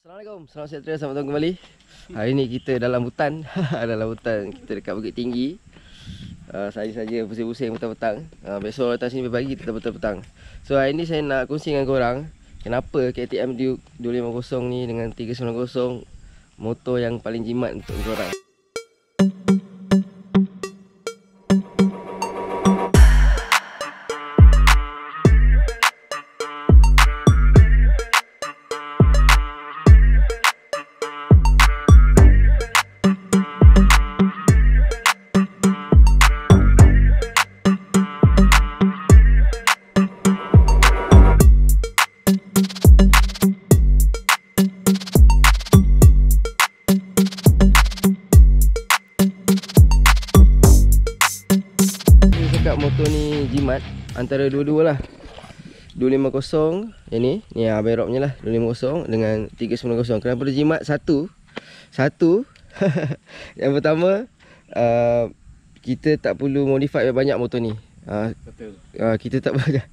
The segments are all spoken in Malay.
Assalamualaikum, selamat sejahtera, selamat datang kembali. Hari ni kita dalam hutan. Dalam hutan, kita dekat Bukit Tinggi. Saya saja pusing-pusing petang-petang. Besok datang sini pagi, kita petang-petang. So hari ni saya nak kongsi dengan korang kenapa KTM Duke 250 ni dengan 390 motor yang paling jimat untuk korang. Motor ni jimat antara dua-dua lah, 250 yang ni Abang Rob punya lah, 250 dengan 390. Kenapa dia jimat? Satu yang pertama, kita tak perlu modify banyak motor ni. Kita tak banyak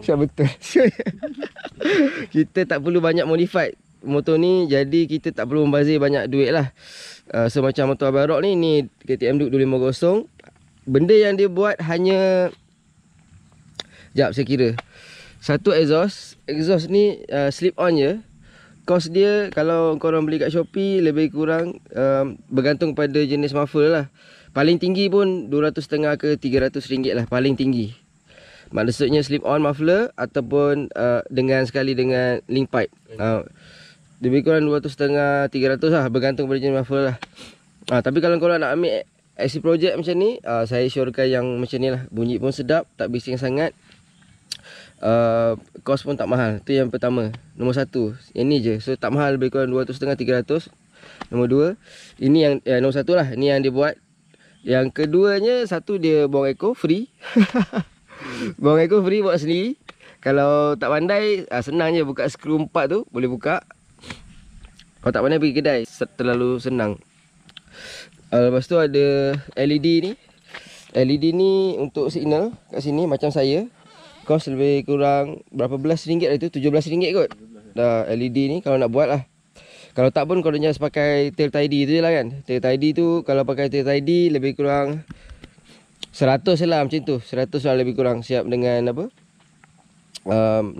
betul. Kita tak perlu banyak modify motor ni, jadi kita tak perlu membazir banyak duit lah. So macam motor Abang Rob ni KTM Duke 250, benda yang dia buat hanya, sekejap saya kira, satu exhaust ni slip on je. Cost dia kalau korang beli kat Shopee lebih kurang bergantung pada jenis muffler lah. Paling tinggi pun 250 ke 300 ringgit lah, paling tinggi. Maksudnya slip on muffler ataupun dengan sekali dengan link pipe, lebih kurang 250 300 lah, bergantung pada jenis muffler lah. Tapi kalau korang nak ambil aksi projek macam ni, saya syorkan yang macam ni lah. Bunyi pun sedap, tak bising sangat, kos pun tak mahal. Tu yang pertama, nombor satu. Yang ni je, so tak mahal, lebih kurang 250-300. Nombor dua, ini yang nombor satu lah, ini yang dia buat. Yang keduanya, satu dia buang eco, free. Buang eco free, buat sendiri. Kalau tak pandai, senang je buka skru 4 tu, boleh buka. Kalau tak pandai pergi kedai, terlalu senang. Lepas tu ada LED ni. LED ni untuk signal kat sini macam saya. Kos lebih kurang berapa belas ringgit lah tu, 17 ringgit kot. Dah LED ni kalau nak buat lah. Kalau tak pun korang just pakai tail tidy tu je lah kan. Tail tidy tu, kalau pakai tail tidy lebih kurang 100 je lah macam tu. 100 lah lebih kurang, siap dengan apa,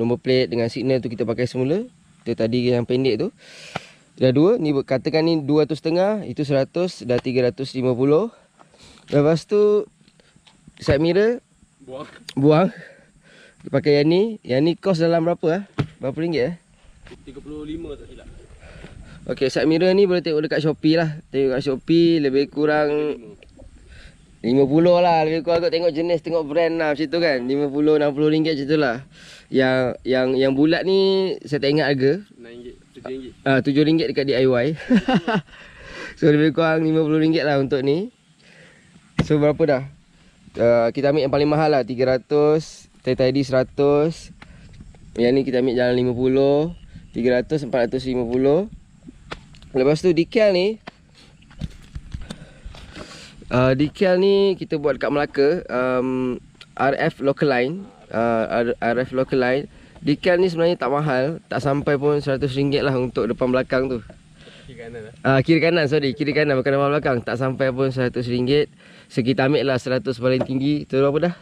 nombor plate dengan signal tu kita pakai semula. Tail tidy yang pendek tu dah dua, ni katakan ni 250, itu 100, dah 350. Lepas tu side mirror buang. Pakai yang ni. Yang ni kos dalam berapa ah? Berapa ringgit ah? 35 tak silap. Okey, side mirror ni boleh tengok dekat Shopee lah. Tengok kat Shopee lebih kurang 50 lah, lebih kurang kot, tengok jenis, tengok brand lah macam tu kan. 50-60 ringgit macam tu lah. Yang bulat ni saya tak ingat harga. 7 ringgit dekat DIY. So lebih kurang 50 ringgit lah untuk ni. So berapa dah, kita ambil yang paling mahal lah, 300. Tadi 100. Yang ni kita ambil jalan 50, 300, 450. Lepas tu decal ni, decal ni kita buat dekat Melaka, RF local line. RF local line. Decal ni sebenarnya tak mahal, tak sampai pun 100 ringgit lah untuk depan belakang tu. Kiri kanan lah. Kiri kanan, sorry, kiri kanan, bukan depan belakang. Tak sampai pun 100 ringgit. So kita ambil lah 100 paling tinggi. Tu berapa dah?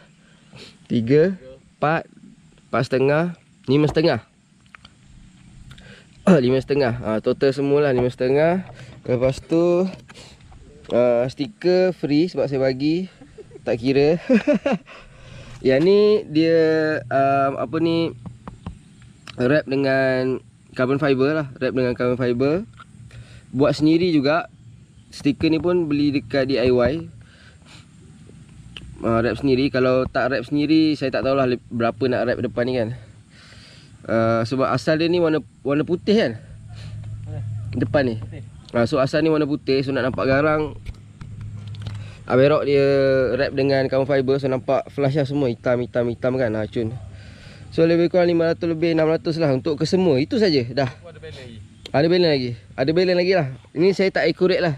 3, 4, 4.5, 5.5. 5.5. Total semualah 5.5. Lepas tu stiker free sebab saya bagi, tak kira. Yang ni dia apa ni, wrap dengan carbon fiber lah. Wrap dengan carbon fiber, buat sendiri juga. Stiker ni pun beli dekat DIY, wrap sendiri. Kalau tak wrap sendiri, saya tak tahulah berapa nak wrap depan ni kan. Sebab asal dia ni warna putih kan, depan ni. So asal ni warna putih, so nak nampak garang, Abang Rob dia wrap dengan carbon fiber. So nampak flash lah semua, hitam kan, cun. So lebih kurang 500 lebih 600 lah untuk kesemua. Itu saja dah. Ada balance lagi lah. Ini saya tak accurate lah.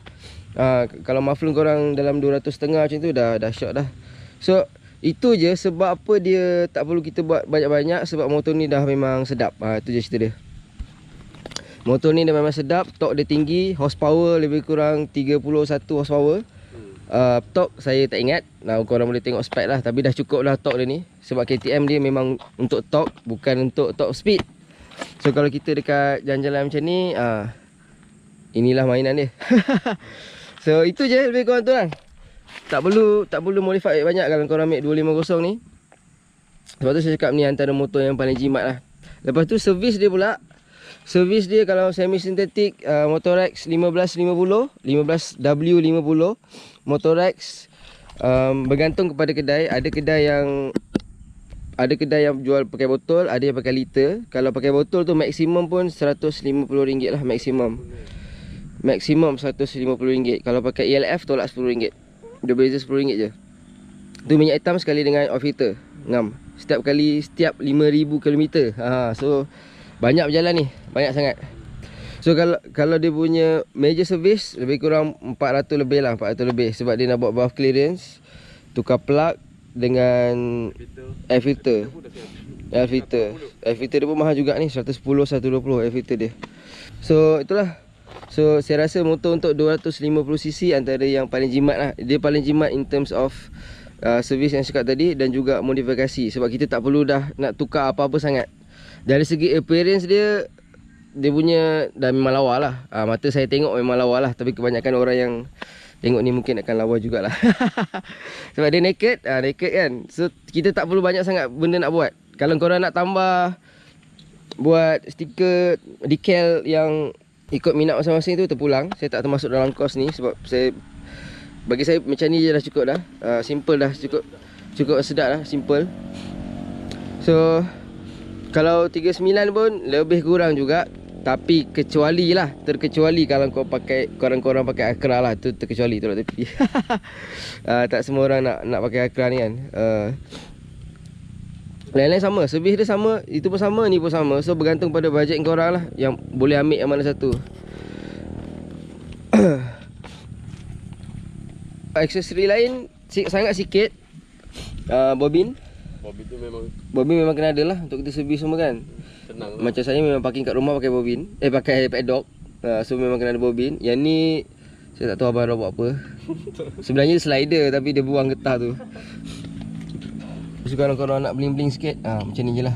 Kalau muffler korang dalam 250 macam tu dah short dah. So itu je sebab apa dia tak perlu kita buat banyak-banyak, sebab motor ni dah memang sedap. Itu je cerita dia. Motor ni dia memang sedap. Torque dia tinggi. Horsepower lebih kurang 31 horsepower. Torque saya tak ingat. Nah, korang boleh tengok spec lah. Tapi dah cukup lah torque dia ni. Sebab KTM dia memang untuk torque, bukan untuk top speed. So kalau kita dekat jalan-jalan macam ni, inilah mainan dia. So itu je lebih kurang tu lah. Tak perlu modify banyak kalau korang ambil 250 ni. Sebab tu saya cakap ni antara motor yang paling jimat lah. Lepas tu servis dia pula. Servis dia kalau semi sintetik, Motorex 15W50 Motorex, bergantung kepada kedai. Ada kedai yang jual pakai botol, ada yang pakai liter. Kalau pakai botol tu maksimum pun RM150 lah, maksimum RM150. Kalau pakai ELF tolak RM10. Dia beza RM10 je. Tu minyak hitam sekali dengan off heater. Ngam. Setiap 5000 km. So banyak berjalan ni. Banyak sangat. So kalau dia punya major service lebih kurang 400 lebih lah, 400 lebih. Sebab dia nak buat valve clearance, tukar plug dengan air filter. Air filter. Air filter dia pun mahal juga ni, 110, 120 air filter dia. So itulah. So saya rasa motor untuk 250cc antara yang paling jimat lah. Dia paling jimat in terms of servis yang saya cakap tadi, dan juga modifikasi. Sebab kita tak perlu dah nak tukar apa-apa sangat. Dari segi appearance dia, dia punya dah memang lawa lah. Mata saya tengok memang lawa lah. Tapi kebanyakan orang yang tengok ni mungkin akan lawa jugalah. Sebab dia naked, naked kan. So kita tak perlu banyak sangat benda nak buat. Kalau korang nak tambah, buat stiker, decal yang ikut minat masing-masing tu terpulang. Saya tak termasuk dalam kos ni. Sebab saya, bagi saya macam ni je dah cukup dah. Simple dah cukup. Cukup sedap lah, simple. So kalau 39 pun lebih kurang juga. Tapi kecuali lah, terkecuali kalau kau pakai, korang-korang pakai Akra lah. Tu terkecuali tu lah tepi. Tak semua orang nak pakai Akra ni kan. Lain-lain sama, servis dia sama, itu pun sama, ni pun sama. So bergantung pada bajet korang lah, yang boleh ambil yang mana satu. Aksesori lain sangat sikit. Bobin. Bobin memang kena ada lah untuk kita servis semua kan. Senang macam lah. Saya memang parking kat rumah pakai bobin. Pakai padlock. So memang kena ada bobin. Yang ni saya tak tahu abang Rob buat apa. Sebenarnya slider tapi dia buang getah tu. So kalau korang nak bling-bling sikit, macam ni je lah.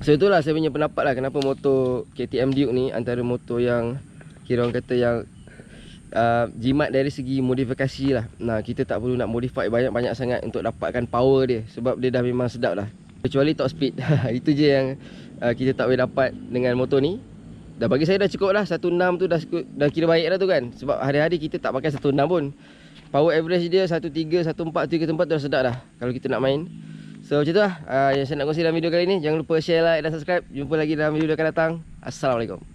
So itulah saya punya pendapat lah kenapa motor KTM Duke ni antara motor yang kira orang kata yang jimat dari segi modifikasi lah. Nah, kita tak perlu nak modify banyak-banyak sangat untuk dapatkan power dia. Sebab dia dah memang sedap dah. Kecuali top speed. Itu je yang kita tak boleh dapat dengan motor ni. Dah bagi saya dah cukup dah. 1.6 tu dah kira baik dah tu kan. Sebab hari-hari kita tak pakai 1.6 pun. Power average dia 1.3, 1.4, 3.4 dah sedap dah kalau kita nak main. So macam tu lah yang saya nak kongsi dalam video kali ni. Jangan lupa share, like dan subscribe. Jumpa lagi dalam video akan datang. Assalamualaikum.